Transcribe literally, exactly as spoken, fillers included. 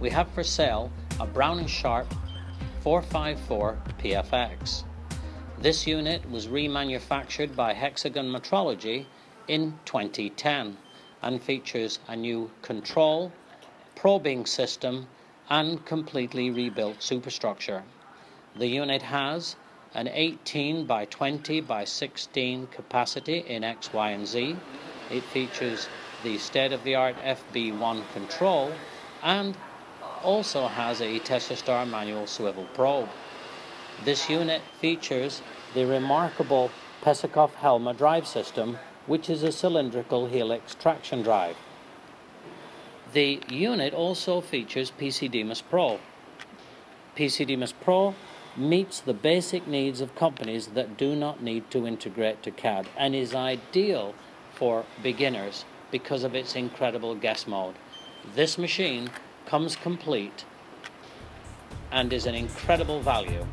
we have for sale a Brown and Sharpe four five four P F X. This unit was remanufactured by Hexagon Metrology in twenty ten and features a new control, probing system and completely rebuilt superstructure. The unit has an eighteen by twenty by sixteen capacity in X, Y and Z. It features the state-of-the-art F B one control and also has a TesaStar manual swivel probe. This unit features the remarkable Pesakov Helma drive system, which is a cylindrical helix traction drive. The unit also features PCDMIS Pro. PCDMIS Pro meets the basic needs of companies that do not need to integrate to C A D and is ideal for beginners because of its incredible guess mode. This machine comes complete and is an incredible value.